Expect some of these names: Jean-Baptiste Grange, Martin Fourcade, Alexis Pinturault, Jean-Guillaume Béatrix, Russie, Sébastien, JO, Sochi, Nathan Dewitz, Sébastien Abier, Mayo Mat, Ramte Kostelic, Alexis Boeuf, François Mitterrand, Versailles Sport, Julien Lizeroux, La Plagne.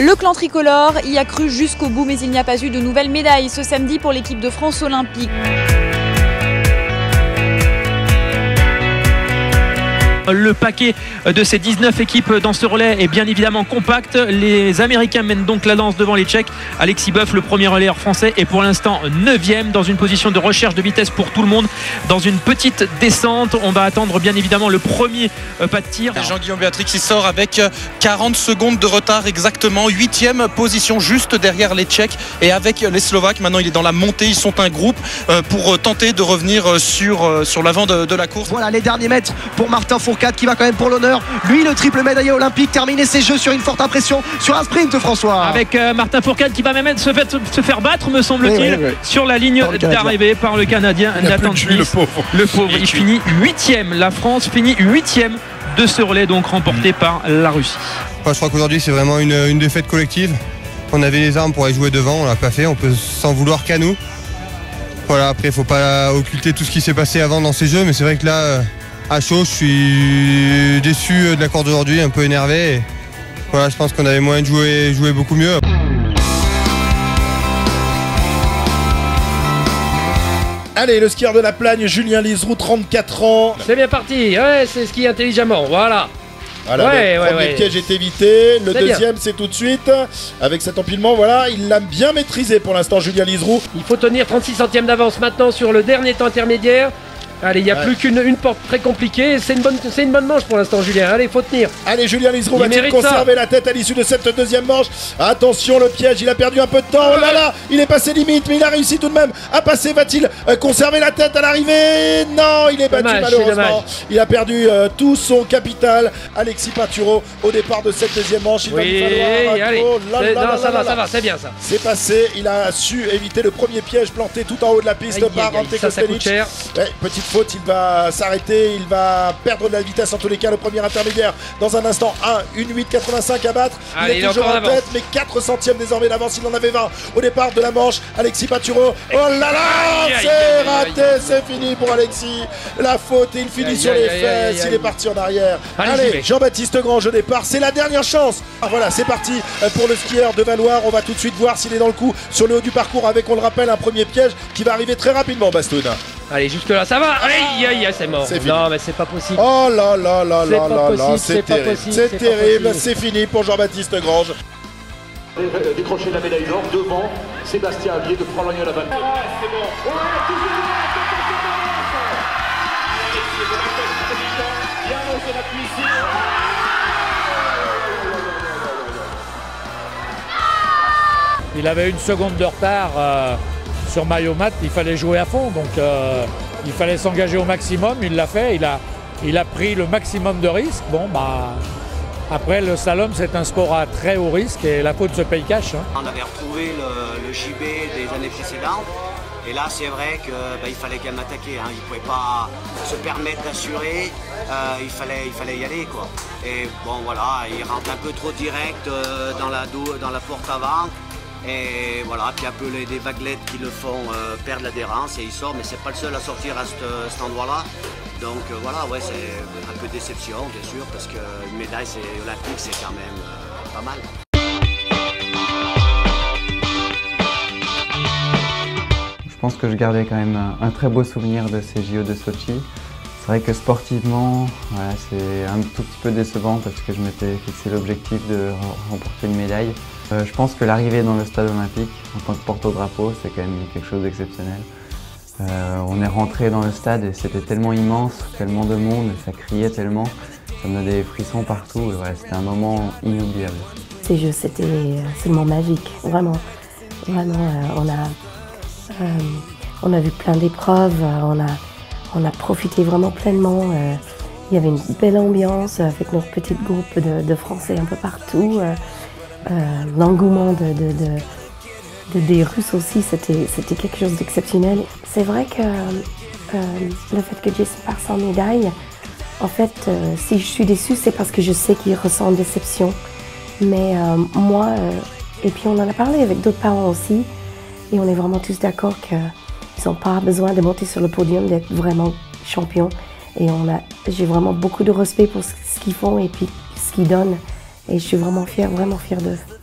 Le clan tricolore y a cru jusqu'au bout, mais il n'y a pas eu de nouvelles médailles ce samedi pour l'équipe de France olympique. Le paquet de ces 19 équipes dans ce relais est bien évidemment compact. Les Américains mènent donc la danse devant les Tchèques. Alexis Boeuf, le premier relayeur français, est pour l'instant 9e dans une position de recherche de vitesse pour tout le monde. Dans une petite descente, on va attendre bien évidemment le premier pas de tir. Jean-Guillaume Béatrix y sort avec 40 secondes de retard exactement. 8e position juste derrière les Tchèques et avec les Slovaques. Maintenant, il est dans la montée. Ils sont un groupe pour tenter de revenir sur l'avant de la course. Voilà les derniers mètres pour Martin Fourcade, qui va quand même pour l'honneur, lui le triple médaillé olympique, terminer ses jeux sur une forte impression sur un sprint, François, avec Martin Fourcade qui va même se faire battre, me semble-t-il, sur la ligne d'arrivée par le Canadien Nathan Dewitz, le pauvre. Il finit 8e, la France finit 8e de ce relais, donc remporté par la Russie. Je crois qu'aujourd'hui c'est vraiment une défaite collective. On avait les armes pour aller jouer devant, on l'a pas fait, on peut s'en vouloir qu'à nous. Voilà, après il faut pas occulter tout ce qui s'est passé avant dans ces jeux, mais c'est vrai que là à chaud, je suis déçu de la course d'aujourd'hui, un peu énervé. Et voilà, je pense qu'on avait moyen de jouer beaucoup mieux. Allez, le skieur de la Plagne, Julien Lizeroux, 34 ans. C'est bien parti, ouais, c'est ski intelligemment, voilà. Voilà, ouais, le premier piège est évité, le deuxième c'est tout de suite. Avec cet empilement, voilà, il l'a bien maîtrisé pour l'instant, Julien Lizeroux. Il faut tenir 36 centièmes d'avance maintenant sur le dernier temps intermédiaire. Allez, il n'y a plus qu'une porte très compliquée. C'est une bonne manche pour l'instant, Julien. Allez, faut tenir. Allez, Julien Lizeroux va-t-il conserver la tête à l'issue de cette deuxième manche? Attention, le piège, il a perdu un peu de temps. Oh là là, il est passé limite, mais il a réussi tout de même à passer. Va-t-il conserver la tête à l'arrivée? Non, il est battu malheureusement. Il a perdu tout son capital. Alexis Pinturault au départ de cette deuxième manche. Il va lui falloir. Ça va, ça va, c'est bien ça. C'est passé, il a su éviter le premier piège planté tout en haut de la piste par Ramte Kostelic. Petite faute, il va s'arrêter, il va perdre de la vitesse en tous les cas, le premier intermédiaire dans un instant, 1,885 à battre. Allez, il est toujours en tête, mais 4 centièmes désormais d'avance, il en avait 20 au départ de la manche. Alexis Pinturault, oh là là, c'est raté, c'est fini pour Alexis, la faute, il finit sur les fesses, il est parti en arrière. Allez, Jean-Baptiste Grange au départ, c'est la dernière chance. Voilà, c'est parti pour le skieur de Valoir, on va tout de suite voir s'il est dans le coup sur le haut du parcours avec, on le rappelle, un premier piège qui va arriver très rapidement, Bastoun. Allez, jusque là, ça va. Aïe, aïe, aïe, c'est mort. Non, mais c'est pas possible. Oh là là là là là là, c'est terrible. C'est terrible, c'est fini pour Jean-Baptiste Grange. Décrocher la médaille d'or devant Sébastien Abier de Prologne à la balle. Ouais, c'est bon. Ouais, toujours la puissance. Il avait une seconde de retard sur Mayo Mat, il fallait jouer à fond, donc il fallait s'engager au maximum, il l'a fait, il a pris le maximum de risques. Bon, bah, après le slalom c'est un sport à très haut risque et la faute se paye cash. Hein. On avait retrouvé le JB des années précédentes et là c'est vrai qu'il fallait quand même attaquer, hein. Il ne pouvait pas se permettre d'assurer, il fallait y aller quoi. Et bon voilà, il rentre un peu trop direct dans la porte avant. Et voilà, puis un peu des vaguelettes qui le font perdre l'adhérence et il sort, mais c'est pas le seul à sortir à cet endroit-là. Donc voilà, ouais, c'est un peu déception, bien sûr, parce qu'une médaille olympique, c'est quand même pas mal. Je pense que je gardais quand même un très beau souvenir de ces JO de Sochi. C'est vrai que sportivement, voilà, c'est un tout petit peu décevant parce que je m'étais fixé l'objectif de remporter une médaille. Je pense que l'arrivée dans le stade olympique en tant que porte-drapeau, c'est quand même quelque chose d'exceptionnel. On est rentré dans le stade et c'était tellement immense, tellement de monde, et ça criait tellement, ça me donnait des frissons partout. Voilà, c'était un moment inoubliable. Ces jeux, c'était seulement magique, vraiment. Vraiment, on a vu plein d'épreuves, on a profité vraiment pleinement. Il y avait une belle ambiance avec notre petit groupe de Français un peu partout. L'engouement des Russes aussi, c'était quelque chose d'exceptionnel. C'est vrai que le fait que Jason parte sans médaille, en fait, si je suis déçue, c'est parce que je sais qu'il ressent une déception. Mais moi, et puis on en a parlé avec d'autres parents aussi, et on est vraiment tous d'accord que ils n'ont pas besoin de monter sur le podium, d'être vraiment champions. Et j'ai vraiment beaucoup de respect pour ce qu'ils font et puis ce qu'ils donnent. Et je suis vraiment fière d'eux.